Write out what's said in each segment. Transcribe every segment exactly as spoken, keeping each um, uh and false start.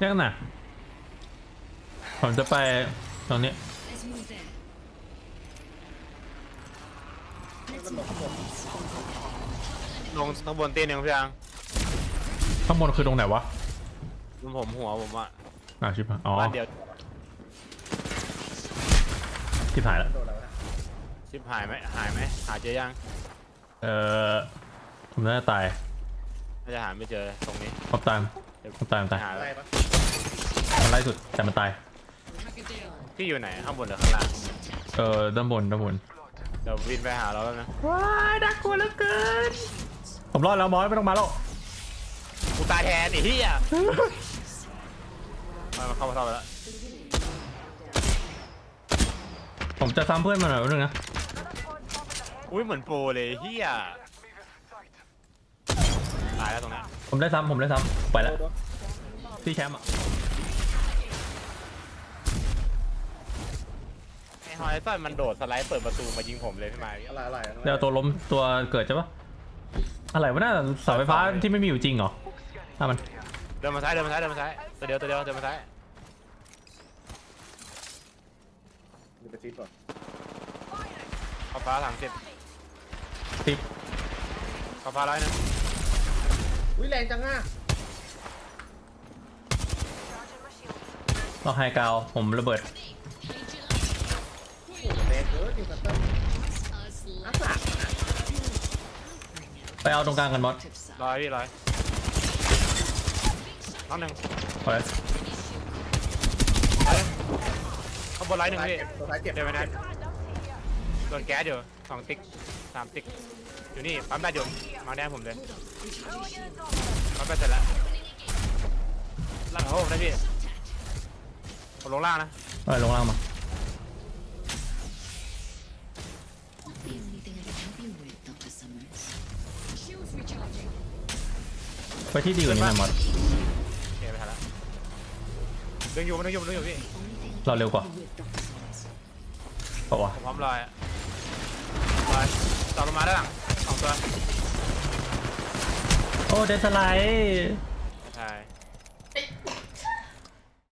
เนี่ยน่ะผมจะไปตรงนี้ลงข้างบนเตียงยังพี่อังข้างบนคือตรงไหนวะผมหัวผมอ่ะอ่ะชิบหายอ๋อชิบหายแล้วชิบหายไหมหายไหมหาเจอยังเออผมน่าจะตายน่าจะหาไม่เจอตรงนี้ผมตายผมตายตายมันไล่สุดแต่มันตายพี่อยู่ไหนข้างบนหรือข้างล่างเออด้านบนด้านบนเดี๋ยววินไปหาเราแล้วนะว้ายน่ากลัวเหลือเกินผมรอดแล้วมอสไม่ต้องมาแล้วกูตายแทนไอ้เหี้ยมาเข้ามาเข้ามาแล้วผมจะซ้ำเพื่อนมาหน่อยนึงนะอุ้ยเหมือนโปรเลยเหี้ยตายแล้วตรงนั้นผมได้ซ้ำผมได้ซ้ำไปแล้วที่แชมป์อ่ะไอ้ต้อยมันโดดสไลด์เปิดประตูมายิงผมเลยพี่ไม้อะไรอะไรเดี๋ยวตัวล้มตัวเกิดใช่ปะอะไรวะน่าเสาไฟฟ้าที่ไม่มีอยู่จริงเหรอถ้ามันเดินมาซ้ายเดินมาซ้ายเดินมาซ้ายตัวเดียวตัวเดียวเดินมาซ้ายดูไปซีดก่อนข้าวฟ้าหลังเจ็บติดข้าวฟ้าร้อยนะวิ่งแรงจังอ่ะต้องไฮกราวผมระเบิดไปเอาตรงกลางกันมอสร้อยพี่ร้อยน้องหนึ่งไปเขาบนไลน์หนึ่งพี่เดี๋ยวไปนะโดนแก๊สอยู่สองติ๊กสามติ๊กอยู่นี่ปั๊มแบตอยู่มาแดงผมเลยปั๊มแบตเสร็จแล้วล่างโอ้ได้พี่ผมลงล่างนะเออลงล่างมาไปที่ดีกว่านี้นะมอสเดี๋ยวไปทันละเดินอยู่มันเดินอยู่มันเดินอยู่พี่เราเร็วกว่าเปล่าวะพร้อมลอยลอยต่อลงมาด้านหลังสองตัวโอ้เดสไลด์ใช่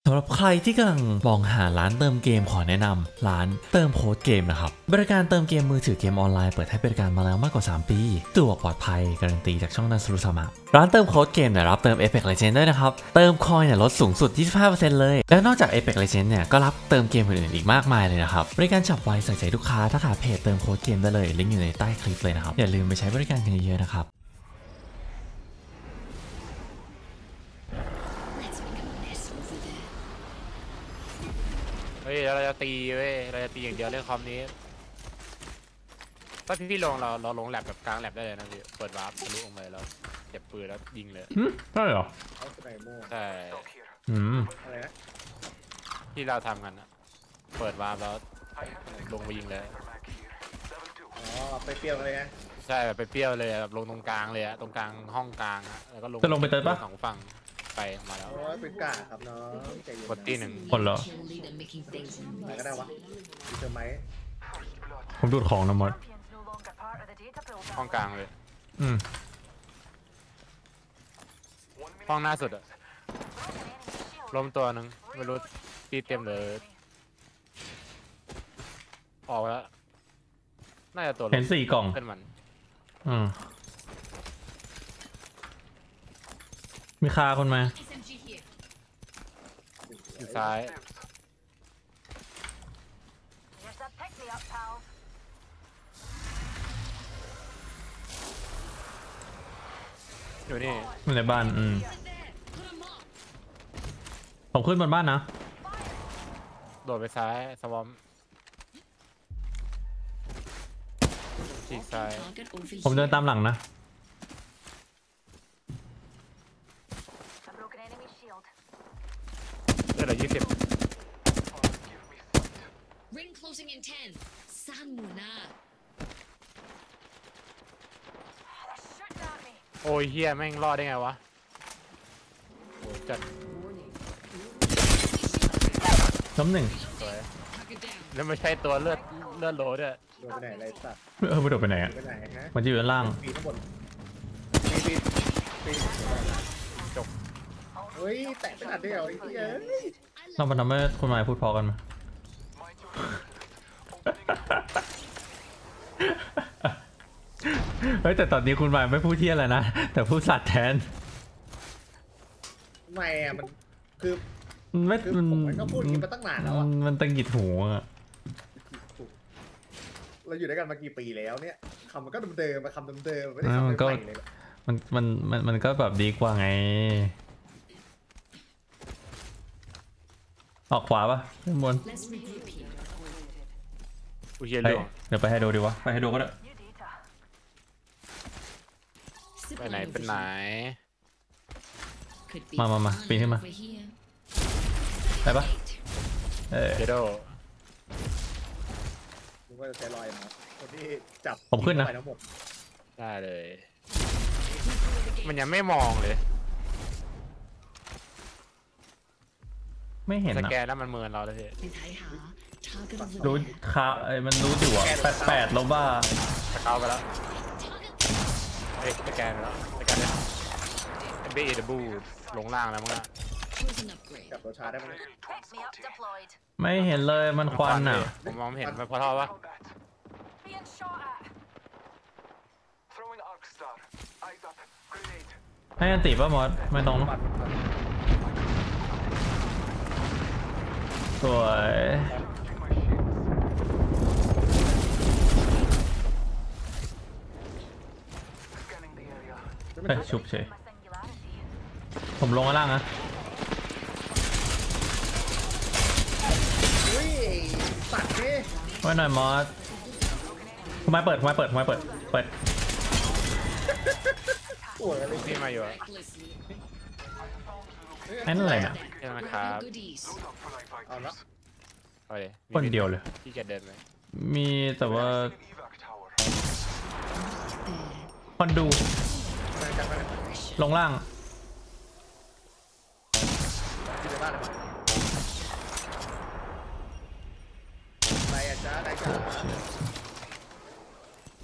สำหรับใครที่กำลังมองหาร้านเติมเกมขอแนะนำร้านเติมโค้ดเกมนะครับบริการเติมเกมมือถือเกมออนไลน์เปิดให้บริการมาแล้วมากกว่าสามปีตัวปลอดภัยการันตีจากช่องนันสุรุสามะร้านเติมโค้ดเกมเนี่ยรับเติม Apex Legends ด้วยนะครับเติมคอยเนี่ยลดสูงสุด ยี่สิบห้าเปอร์เซ็นต์ เลยและนอกจาก Apex Legends เนี่ยก็รับเติมเกมอื่นๆอีกมากมายเลยนะครับบริการฉับไวใส่ใจลูกค้าถ้าขาดเพจเติมโค้ดเกมได้เลยลิงก์อยู่ในใต้คลิปเลยนะครับอย่าลืมไปใช้บริการกันเยอะๆนะครับเฮ้ยเราจะตีเว้ยเราจะตีอย่างเดียวเรื่องคอมนี้ถ้าพี่พี่ลงเราเราลงแลบแบบกลางแลบได้เลยนะพี่เปิดวาร์ปทะลุออกมาแล้วเก็บปืนแล้วยิงเลยใช่เหรอใช่อืมอะไรนะที่เราทำกันนะเปิดวาร์ปแล้วลงไปยิงเลยอ๋อไปเปรี้ยวเลยนะใช่แบบไปเปรี้ยวเลยแบบลงตรงกลางเลยอะตรงกลางห้องกลางอะแล้วก็ลงจะลงไปเติมปะสองฝั่งไปมาแล้วเป็นกาครับเนาะบทที่หนึ่งคนเหรออะไรก็ได้วะเจอไหมผมดูดของนะมดห้องกลางเลยอืมห้องหน้าสุดอะล้มตัวหนึ่งไม่รู้ตีเต็มเลยออกแล้วน่าจะตัวเห็นสี่กล่องเป็นมันอืมมีคาคนมาอยู่ซ้ายอยู่นี่อยู่ในบ้านอืมผมขึ้นบนบ้านนะโดดไปซ้ายสวอมฉีกซ้ายผมเดินตามหลังนะเหลือยี่สิบโอ้ยเฮียแม่งรอดได้ไงวะจัดน้ำหนึ่งแล้วไม่ใช่ตัวเลือดเลือดโลดอะโดดไปไหนไรสัตว์เออไม่โดดไปไหนอะมันจะอยู่ด้านล่างจบ เฮ้ยแตะไม่ทันได้เหรอไอ้ที่เอ้ยเรามาทำให้คนใหม่พูดพอกันไหมเฮ้ยแต่ตอนนี้คุณใหม่ไม่พูดเที่ยอะไรนะแต่พูดสัตว์แทนไม่อะมันคือไม่มันก็พูดกินมาตั้งนานแล้วอะมันตังกิดหัวอะเราอยู่ด้วยกันมากี่ปีแล้วเนี่ยคำมันก็เดิมๆมาคำเดิมๆไม่ได้คำใหม่เลยมันมันมันมันก็แบบดีกว่าไงออกขวาปะขึ้นบนเดี๋ยวไปให้ดูดีวะไปให้ดูก็ได้ไปไหนเป็นไหนมามามาปีนขึ้นมาได้ปะเออเดโดก็จะใจลอยมาคนที่จับผมขึ้นนะได้เลยมันยังไม่มองเลยไม่เห็นนะสแกนแล้วมันเมินเราเลยรู้ข่าวไอ้มันรู้อยู่อะแปดแปดลบบ้าสกาวไปแล้วเฮ้ยสแกนไปแล้วสแกนเนี่ยเบย์เดบูลงล่างแล้วมั้งจับตัวชาได้ไหมไม่เห็นเลยมันควันอ่ะผมมองเห็นมันพอเท่าปะให้อันติป่ะมอสไม่ต้องนะสวยเฮ้ยชุบเฉยผมลงมาล่างนะตัดดิไว้หน่อยมอสทำไมเปิดทำไมเปิดทำไมเปิดเปิดโอ้ยอะไรที่มาอยู่ไอ้นั่นอะไรเนี่ยนะครับเอาละคนเดียวเลยที่จะเดินไหมมีแต่ว่าคนดูลงล่าง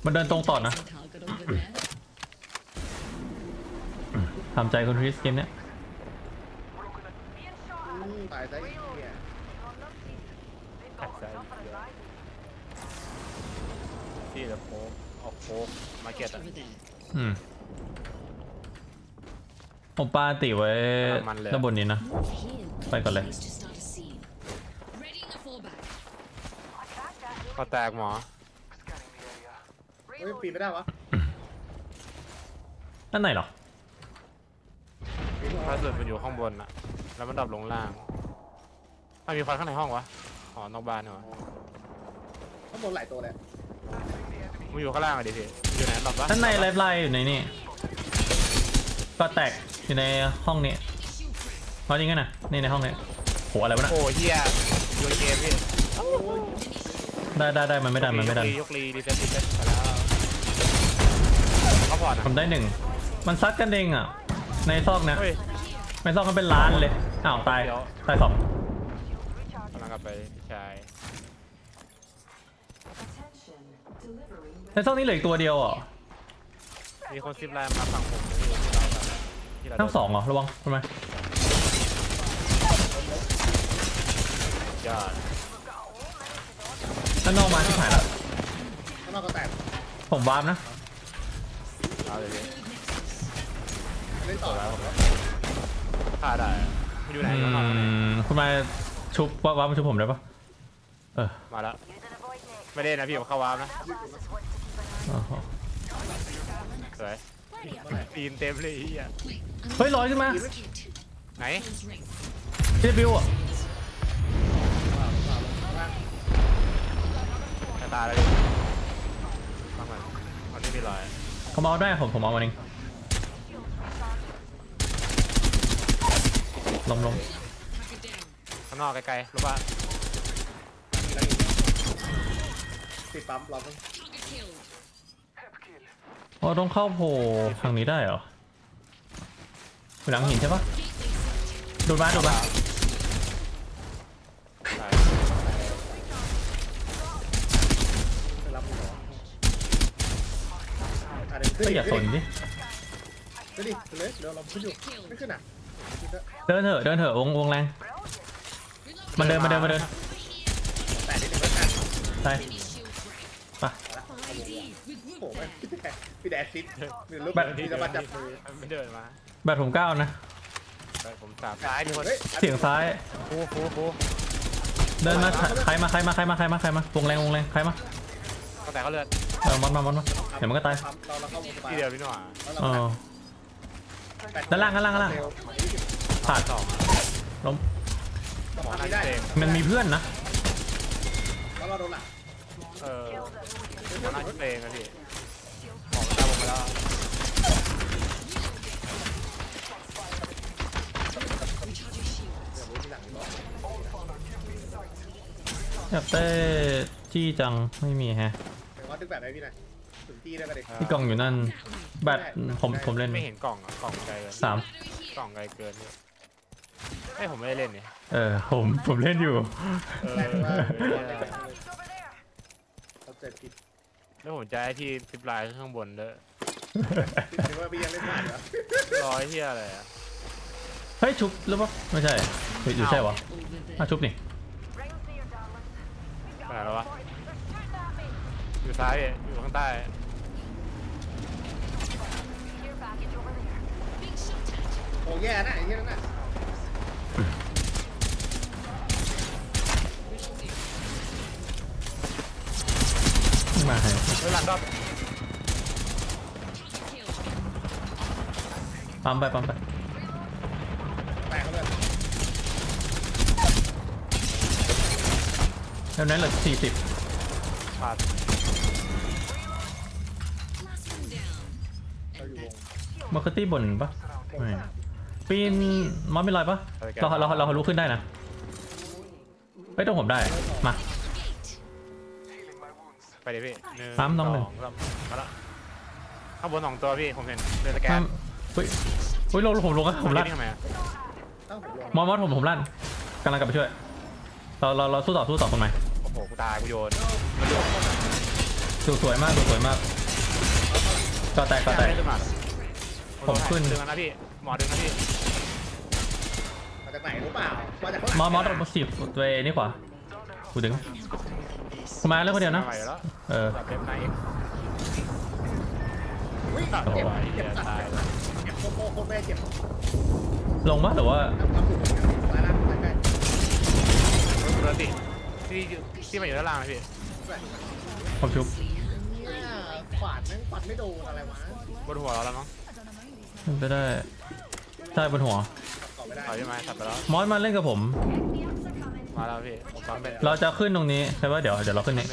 มันเดินตรงต่อนะทำใจคุณคริสเกมเนี้ยที่จะโฟกออกโฟกมาเก็ตอืมผมปาติไว้ด้านบนนี้นะไปก่อนเลยก็แตกหมอไม่ปีนไม่ได้วะนั่นไหนหรอพาสุดมันอยู่ข้างบนอะแล้วมันดับลงล่างมันมีฟันข้างในห้องวะอ๋อนอกบ้านเหรอข้างบนหลายตัวเลยมันอยู่ข้างล่างอะดิพี่อยู่ไหนหรอวะนั่นในไลฟ์ไลน์อยู่ในนี่ก็แตกอยู่ในห้องนี้เอาจริงกันนะนี่ในห้องนี้โหอะไรวะนะโอ้เฮียโยนเกมพี่ได้ได้ได้มันไม่ได้มันไม่ได้ยกลีดีเซ็ตดีเซ็ตไปแล้วเขาผ่อนผมได้หนึ่งมันซัดกันเองอ่ะในซอกนะในซอกมันเป็นล้านเลยอ้าวตายตายสองกำลังกลับไปชายในซอกนี้เหลืออีกตัวเดียวอ่ะมีคนซิปไลน์มาฝั่งผมทั้งสองเหรอระวังทำไมด้านนอกมาที่หายแล้วด้านนอกก็แตกผมวาร์ปนะเล่นต่อแล้วฆ่าได้อยู่ไหนคุณมาชุบวาร์ปมาชุบผมได้ปะเออมาแล้วไม่ได้นะพี่ผมเข้าวาร์ปนะสวยตีนเต็มเลยอ่ะเฮ้ยลอยขึ้นมาไหนเดบิวอ่ะตาเลยมาเลยเขาไม่มีลอยเขาเอาได้ผมผมเอามาเองลมลมข้างนอกไกลๆรู้ป่ะติดปั๊มเราต้องอ๋อต้องเข้าโผล่ทางนี้ได้เหรอหลังหินใช่ปะโดนบ้าโดนบ้าอย่าสนดิไปดิเลยเดี๋ยวเราขึ้นอยู่ไม่ขึ้นอ่ะ เดินเถอะเดินเถอะวงวงแรงมันเดินมาเดินมาเดินแต่ได้หนึ่งเปอร์เซ็นต์ใช่ป่ะโอ้โหพี่แดดซิดหนึ่งลูกพี่จะมาจับมือไม่เดินมาแบบผมเก้านะผมสามซ้ายเสียงซ้ายโอ้โหโอ้เดินมาใครมาใครมาใครมาใครมาใครมาวงแรงวงแรงใครมาก็แต่เขาเลือดเออมอนมามอนมาเห็นมันก็ตายที่เดียวพี่หน่อยอ๋อด้านล่างด้านล่างด้านล่างผ่านสองล้มมันมีเพื่อนนะแล้วเราโดนหลังเออโดนหลังเองนะพี่ของตาผมไปแล้วอยากเต้จี้จังไม่มีฮะว่าตึกแบบไหนพี่นายถึงจี้ได้ก็ได้ที่กล่องอยู่นั่นแบบผมผมเล่นไม่เห็นกล่องอ่ะกล่องไกลเลยสามกล่องไกลเกินไม่ผมไม่ได้เล่นเนี่ยเออผมผมเล่นอยู่แล้วผมจะให้พี่ติดลายข้างบนเลยหรือว่าพี่ยังเล่นผ่านเหรอร้อยเที่ยอะไรอะเฮ้ยชุบหรือเปล่าไม่ใช่อยู่ใช่หรออ่ะชุบนี่ไปแล้ววะอยู่ซ้ายอยู่ข้างใต้โอ้ยแย่นะอย่างนี้นะมาให้หลังก็ปั๊มไปปั๊มไปแล้วนั้นเหลือสี่สิบขาดมาร์คตี้บ่นปะปีนมอสไม่ลอยปะเราเราเราลุกขึ้นได้นะเฮ้ยต้องผมได้มาไปเลยพี่สามสองหนึ่งมาละข้างบนสองตัวพี่ผมเห็นเดินสแกนเฮ้ยเฮ้ยลงผมลงนะผมลั่นมอสมอสผมผมลั่นกำลังกลับไปช่วยเราเราเราสู้ต่อสู้ต่อคนไหมโอ้โหกูตายกูโยนสวยมากสวยมากก็แตกก็แตกผมขึ้นดึงนะพี่หมอดึงนะพี่มาจากไหนรู้เปล่ามาจากมอมอตัวสิบตัวนี่ขวากูดึงมาแล้วคนเดียวนะเออลงมั้ยหรือว่าที่ที่มาอยู่ด้านล่างนะพี่ผมชุบขวานนั่งขวานไม่โดนอะไรวะบนหัวเราแล้วมั้งไม่ได้ใช่บนหัวเขาใช่ไหมสับไปแล้วมอสมาเล่นกับผมมาแล้วพี่เราจะขึ้นตรงนี้ใช่ป่ะเดี๋ยวเดี๋ยวเราขึ้นนี้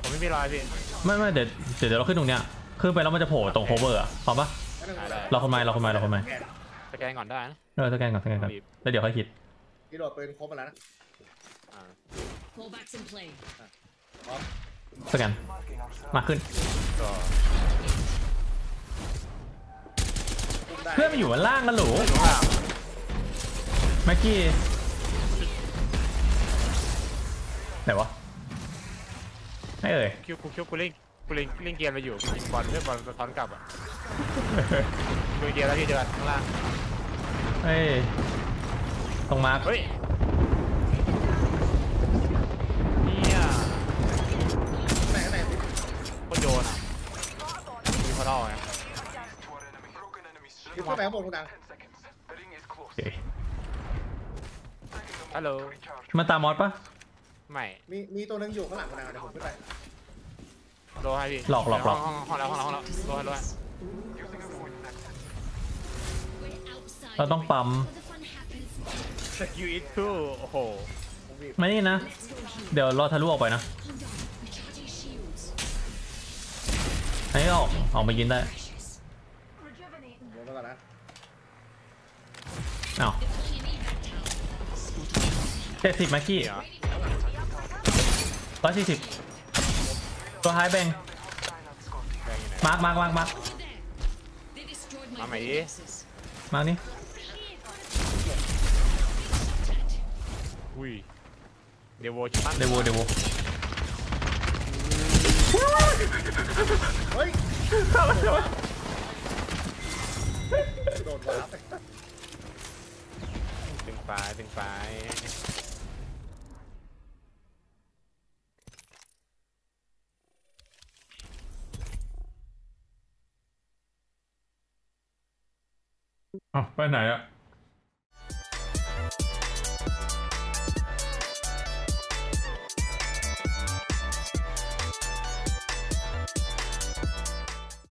ผมไม่มีรอยพี่ไม่ไม่เดี๋ยวเดี๋ยวเราขึ้นตรงเนี้ยขึ้นไปแล้วมันจะโผล่ตรงโคเวอร์อ่ะพอปะเราคนใหม่เราคนใหม่เราคนใหม่สแกนก่อนได้นะเออสแกนก่อนสแกนก่อนแล้วเดี๋ยวค่อยคิดที่โดดปืนครบแล้วนะสแกนมาขึ้นเพื่อนมาอยู่บนล่างกันหรือแม็กกี้ไหนวะไม่เอ่ยคิวกูคิวกูเล่นกูเล่นเล่นเกมมาอยู่บอลเพื่อนบอลสะท้อนกลับอ่ะดูเกมแล้วที่เจอข้างล่างเฮ้ยตรงมาเฮ้ยโยนมีพอร์ทัลไงคือเข้าไปข้างบนคุณดังฮัลโหลมาตามมอสปะไม่มีมีตัวนึงอยู่ข้างหลังคุณดังเดี๋ยวผมขึ้นไปรอให้พี่หลอกหลอกหลอกห้องแล้วห้องแล้วห้องแล้วรอให้รอให้เราต้องปั๊มยูอิทคูโอ้โหไม่นี่นะเดี๋ยวรอทะลุออกไปนะไอ้ออกออกมายินได้เอาเจ็ดสิบมากี้ร้อยสี่สิบตัวหายแบงมาร์กมาร์กมาร์กมาร์กมาไหนมานี่อุ้ยเดวอจิเดวอเดวอเฮ้ยทำอะไรวะโดนวาร์ป ฝ่ายเป็นฝ่ายอ้าวไปไหนอะ